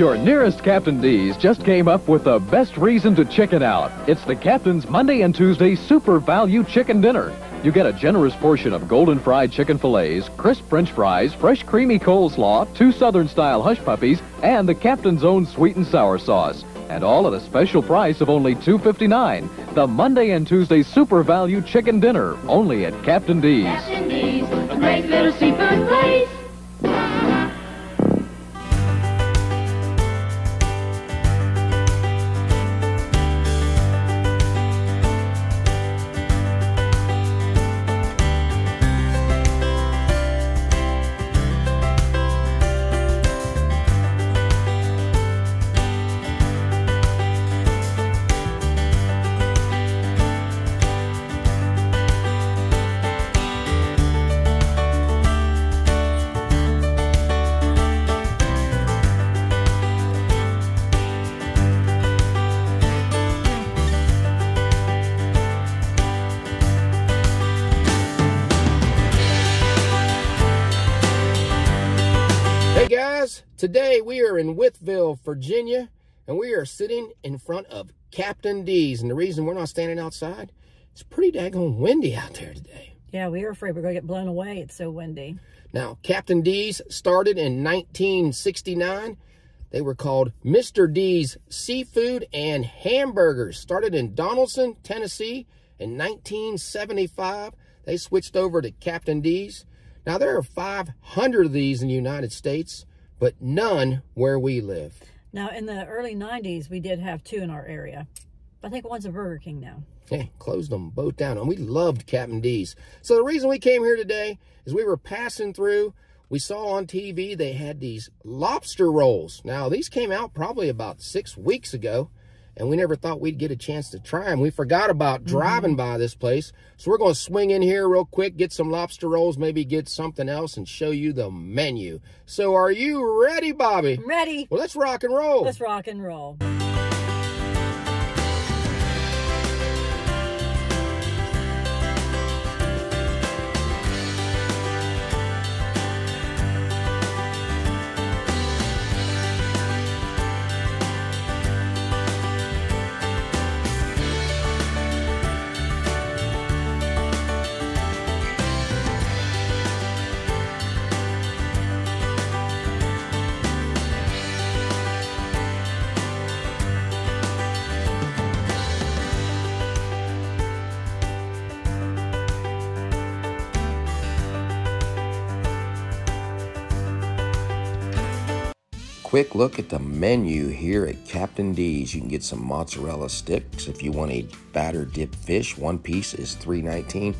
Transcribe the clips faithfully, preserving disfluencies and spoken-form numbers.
Your nearest Captain D's just came up with the best reason to chicken out. It's the Captain's Monday and Tuesday Super Value Chicken Dinner. You get a generous portion of golden fried chicken fillets, crisp French fries, fresh creamy coleslaw, two Southern-style hush puppies, and the Captain's own sweet and sour sauce. And all at a special price of only two fifty-nine. The Monday and Tuesday Super Value Chicken Dinner, only at Captain D's. Captain D's, a great little seafood place. Today we are in Wytheville, Virginia, and we are sitting in front of Captain D's. And the reason we're not standing outside, it's pretty daggone windy out there today. Yeah, we were afraid we were going to get blown away. It's so windy. Now, Captain D's started in nineteen sixty-nine. They were called Mister D's Seafood and Hamburgers. Started in Donaldson, Tennessee in nineteen seventy-five. They switched over to Captain D's. Now, there are five hundred of these in the United States, but none where we live. Now, in the early nineties, we did have two in our area. I think one's a Burger King now. Yeah, closed them both down, and we loved Captain D's. So the reason we came here today is we were passing through. We saw on T V they had these lobster rolls. Now, these came out probably about six weeks ago, and we never thought we'd get a chance to try them. We forgot about driving mm-hmm. by this place. So we're going to swing in here real quick, get some lobster rolls, maybe get something else, and show you the menu. So are you ready, Bobby? I'm ready. Well, let's rock and roll. Let's rock and roll. Quick look at the menu here at Captain D's. You can get some mozzarella sticks if you want a battered dipped fish. One piece is three nineteen.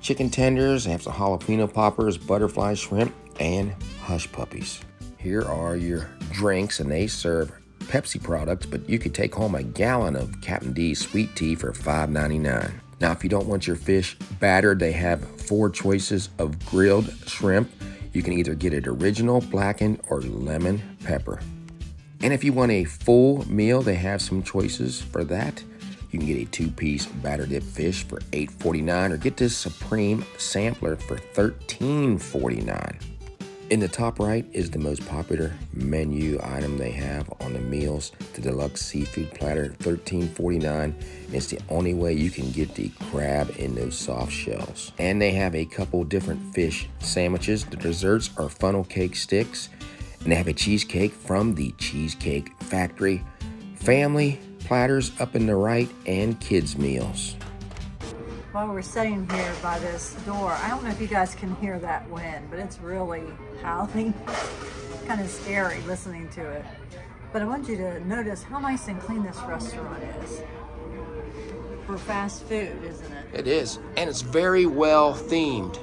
Chicken tenders, have some jalapeno poppers, butterfly shrimp, and hush puppies. Here are your drinks, and they serve Pepsi products, but you could take home a gallon of Captain D's sweet tea for five ninety-nine. Now, if you don't want your fish battered, they have four choices of grilled shrimp. You can either get it original, blackened, or lemon pepper. And if you want a full meal, they have some choices for that. You can get a two-piece battered dip fish for eight forty-nine, or get this supreme sampler for thirteen forty-nine. In the top right is the most popular menu item they have on the meals, the deluxe seafood platter, thirteen forty-nine. It's the only way you can get the crab in those soft shells. And they have a couple different fish sandwiches. The desserts are funnel cake sticks, and they have a cheesecake from the Cheesecake Factory. Family platters up in the right, and kids meals. While we're sitting here by this door, I don't know if you guys can hear that wind, but it's really howling. Kind of scary listening to it. But I want you to notice how nice and clean this restaurant is. For fast food, isn't it? It is, and it's very well themed.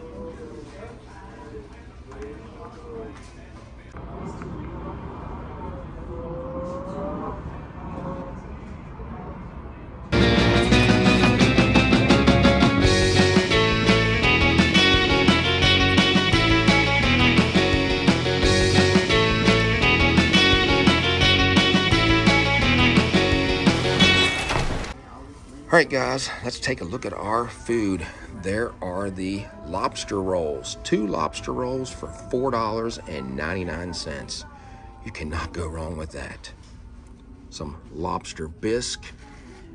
All right, guys, let's take a look at our food. There are the lobster rolls. Two lobster rolls for four dollars and ninety-nine cents. You cannot go wrong with that. Some lobster bisque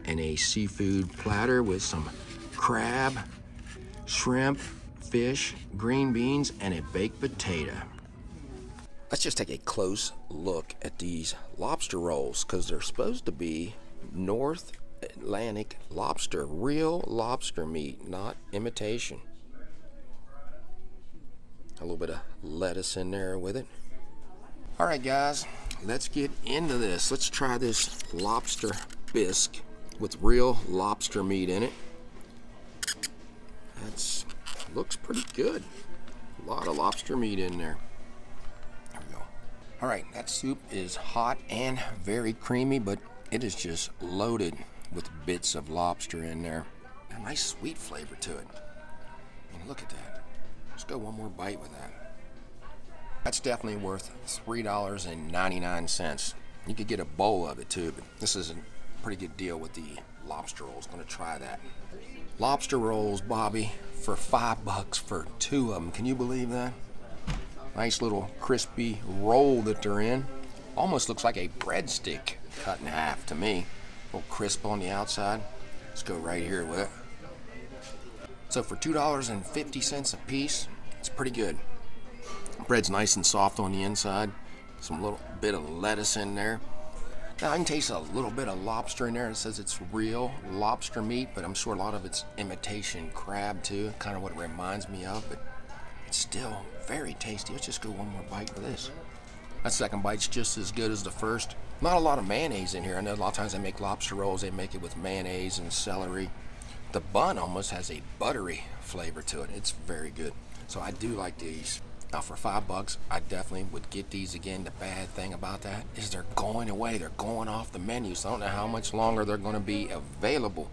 and a seafood platter with some crab, shrimp, fish, green beans, and a baked potato. Let's just take a close look at these lobster rolls, because they're supposed to be North Atlantic lobster, real lobster meat, not imitation. A little bit of lettuce in there with it. All right, guys, let's get into this. Let's try this lobster bisque with real lobster meat in it. That's looks pretty good. A lot of lobster meat in there. There we go. All right, that soup is hot and very creamy, but it is just loaded with bits of lobster in there. A nice sweet flavor to it. And look at that. Let's go one more bite with that. That's definitely worth three dollars and ninety-nine cents. You could get a bowl of it too, but this is a pretty good deal with the lobster rolls. I'm gonna try that. Lobster rolls, Bobby, for five bucks for two of them. Can you believe that? Nice little crispy roll that they're in. Almost looks like a breadstick cut in half to me. A little crisp on the outside. Let's go right here with it. So for two dollars and fifty cents a piece, it's pretty good. Bread's nice and soft on the inside. Some little bit of lettuce in there. Now I can taste a little bit of lobster in there. It says it's real lobster meat, but I'm sure a lot of it's imitation crab too. Kind of what it reminds me of, but it's still very tasty. Let's just go one more bite for this. That second bite's just as good as the first. Not a lot of mayonnaise in here. I know a lot of times they make lobster rolls, they make it with mayonnaise and celery. The bun almost has a buttery flavor to it. It's very good. So I do like these. Now for five bucks, I definitely would get these again. The bad thing about that is they're going away. They're going off the menu, so I don't know how much longer they're gonna be available.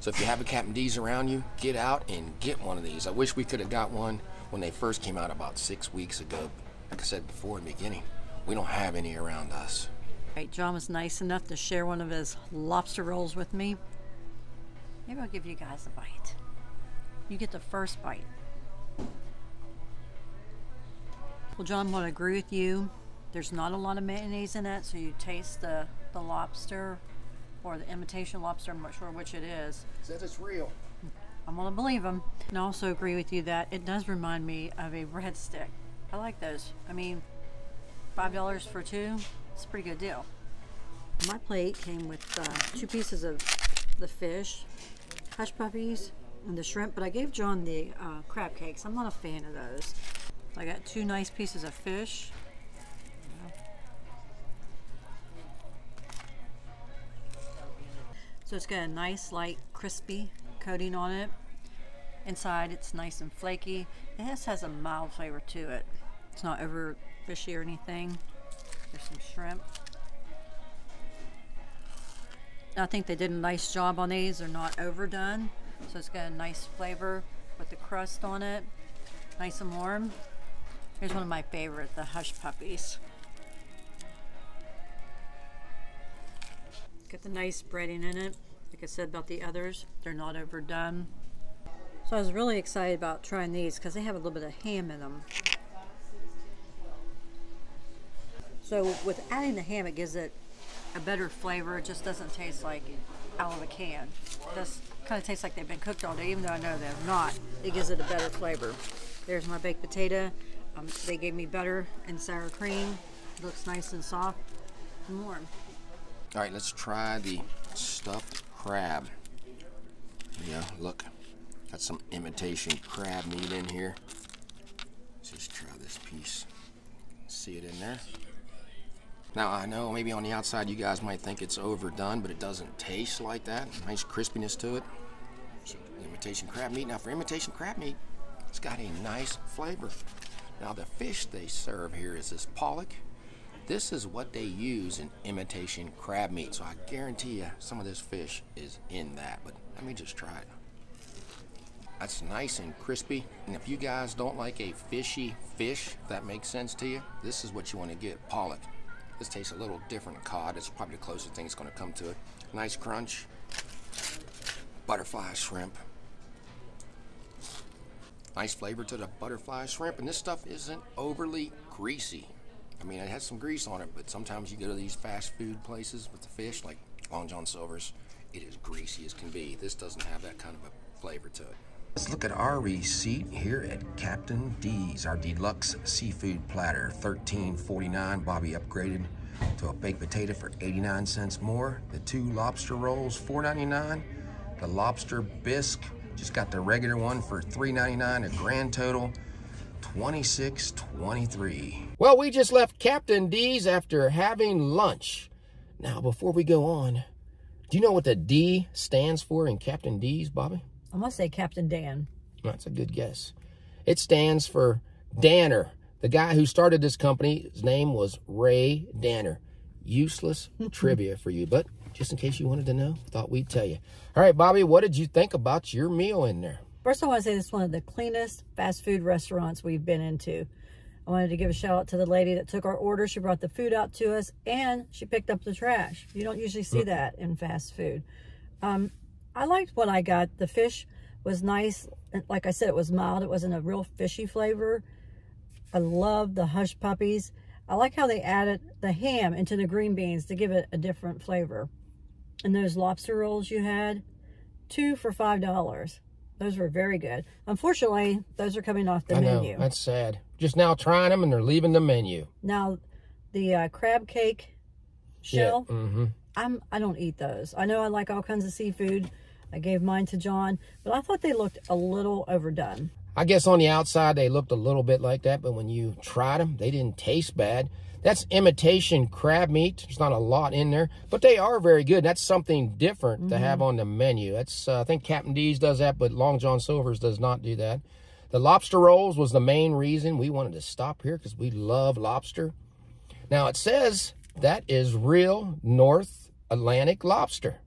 So if you have a Captain D's around you, get out and get one of these. I wish we could have got one when they first came out about six weeks ago. Like I said before in the beginning, we don't have any around us. Right, John was nice enough to share one of his lobster rolls with me. Maybe I'll give you guys a bite. You get the first bite. Well, John, I agree with you. There's not a lot of mayonnaise in it, so you taste the, the lobster or the imitation lobster. I'm not sure which it is. It says it's real. I'm gonna believe him. And I also agree with you that it does remind me of a breadstick. I like those. I mean, five dollars for two. It's a pretty good deal. My plate came with uh, two pieces of the fish, hush puppies, and the shrimp, but I gave John the uh, crab cakes. I'm not a fan of those. I got two nice pieces of fish. So it's got a nice, light, crispy coating on it. Inside, it's nice and flaky. It has, has a mild flavor to it. It's not over fishy or anything. There's some shrimp. I think they did a nice job on these. They're not overdone. So it's got a nice flavor with the crust on it. Nice and warm. Here's one of my favorite, the hush puppies. Got the nice breading in it. Like I said about the others, they're not overdone. So I was really excited about trying these because they have a little bit of ham in them. So with adding the ham, it gives it a better flavor. It just doesn't taste like out of a can. It just kind of tastes like they've been cooked all day, even though I know they're not. It gives it a better flavor. There's my baked potato. Um, they gave me butter and sour cream. It looks nice and soft and warm. All right, let's try the stuffed crab. Yeah, look, got some imitation crab meat in here. Let's just try this piece. See it in there? Now I know maybe on the outside you guys might think it's overdone, but it doesn't taste like that. Nice crispiness to it. So, imitation crab meat. Now for imitation crab meat, it's got a nice flavor. Now the fish they serve here is this pollock. This is what they use in imitation crab meat. So I guarantee you some of this fish is in that, but let me just try it. That's nice and crispy. And if you guys don't like a fishy fish, if that makes sense to you, this is what you want to get, pollock. This tastes a little different to cod. It's probably the closest thing that's gonna come to it. Nice crunch. Butterfly shrimp. Nice flavor to the butterfly shrimp, and this stuff isn't overly greasy. I mean, it had some grease on it, but sometimes you go to these fast food places with the fish, like Long John Silver's, it is greasy as can be. This doesn't have that kind of a flavor to it. Let's look at our receipt here at Captain D's, our deluxe seafood platter, thirteen forty-nine. Bobby upgraded to a baked potato for eighty-nine cents more. The two lobster rolls, four ninety-nine. The lobster bisque, just got the regular one for three ninety-nine, a grand total twenty-six twenty-three. Well, we just left Captain D's after having lunch. Now, before we go on, do you know what the D stands for in Captain D's, Bobby? I must say Captain Dan. That's a good guess. It stands for Danner. The guy who started this company, his name was Ray Danner. Useless trivia for you, but just in case you wanted to know, thought we'd tell you. All right, Bobby, what did you think about your meal in there? First, I want to say this is one of the cleanest fast food restaurants we've been into. I wanted to give a shout out to the lady that took our order. She brought the food out to us, and she picked up the trash. You don't usually see that in fast food. Um, I liked what I got. The fish was nice. Like I said, it was mild. It wasn't a real fishy flavor. I loved the hush puppies. I like how they added the ham into the green beans to give it a different flavor. And those lobster rolls you had, two for five dollars. Those were very good. Unfortunately, those are coming off the I menu. Know, that's sad. Just now trying them and they're leaving the menu. Now, the uh, crab cake shell, yeah, mm-hmm. I'm, I don't eat those. I know I like all kinds of seafood. I gave mine to John, but I thought they looked a little overdone. I guess on the outside, they looked a little bit like that, but when you tried them, they didn't taste bad. That's imitation crab meat. There's not a lot in there, but they are very good. That's something different mm-hmm. to have on the menu. That's uh, I think Captain D's does that, but Long John Silver's does not do that. The lobster rolls was the main reason we wanted to stop here because we love lobster. Now, it says that is real North Atlantic lobster.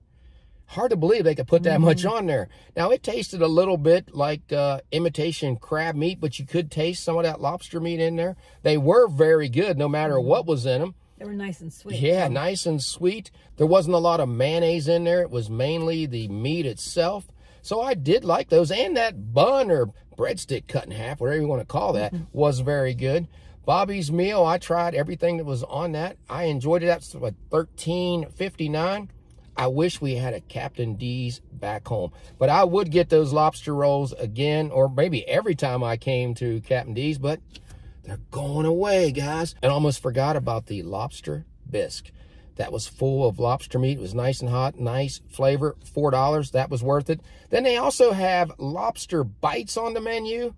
Hard to believe they could put that mm-hmm. much on there. Now, it tasted a little bit like uh, imitation crab meat, but you could taste some of that lobster meat in there. They were very good, no matter what was in them. They were nice and sweet. Yeah, nice and sweet. There wasn't a lot of mayonnaise in there. It was mainly the meat itself. So I did like those. And that bun or breadstick cut in half, whatever you want to call that, mm-hmm. was very good. Bobby's meal, I tried everything that was on that. I enjoyed it. That's like thirteen fifty-nine. I wish we had a Captain D's back home, but I would get those lobster rolls again, or maybe every time I came to Captain D's, but they're going away, guys. And almost forgot about the lobster bisque. That was full of lobster meat. It was nice and hot, nice flavor, four dollars. That was worth it. Then they also have lobster bites on the menu.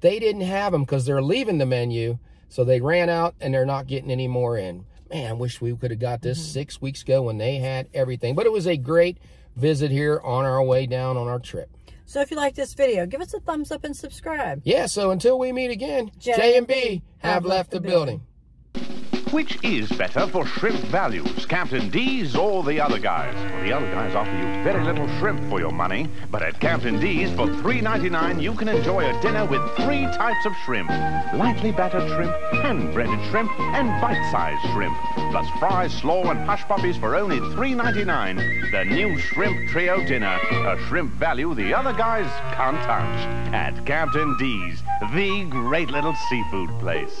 They didn't have them because they're leaving the menu, so they ran out and they're not getting any more in. Man, I wish we could have got this mm-hmm. six weeks ago when they had everything. But it was a great visit here on our way down on our trip. So if you like this video, give us a thumbs up and subscribe. Yeah, so until we meet again, J and B have left the building. Which is better for shrimp values, Captain D's or the other guys? Well, the other guys offer you very little shrimp for your money, but at Captain D's for three ninety-nine you can enjoy a dinner with three types of shrimp. Lightly battered shrimp, hand-breaded shrimp, and bite-sized shrimp. Plus fries, slaw, and hush puppies for only three ninety-nine. The new Shrimp Trio Dinner, a shrimp value the other guys can't touch. At Captain D's, the great little seafood place.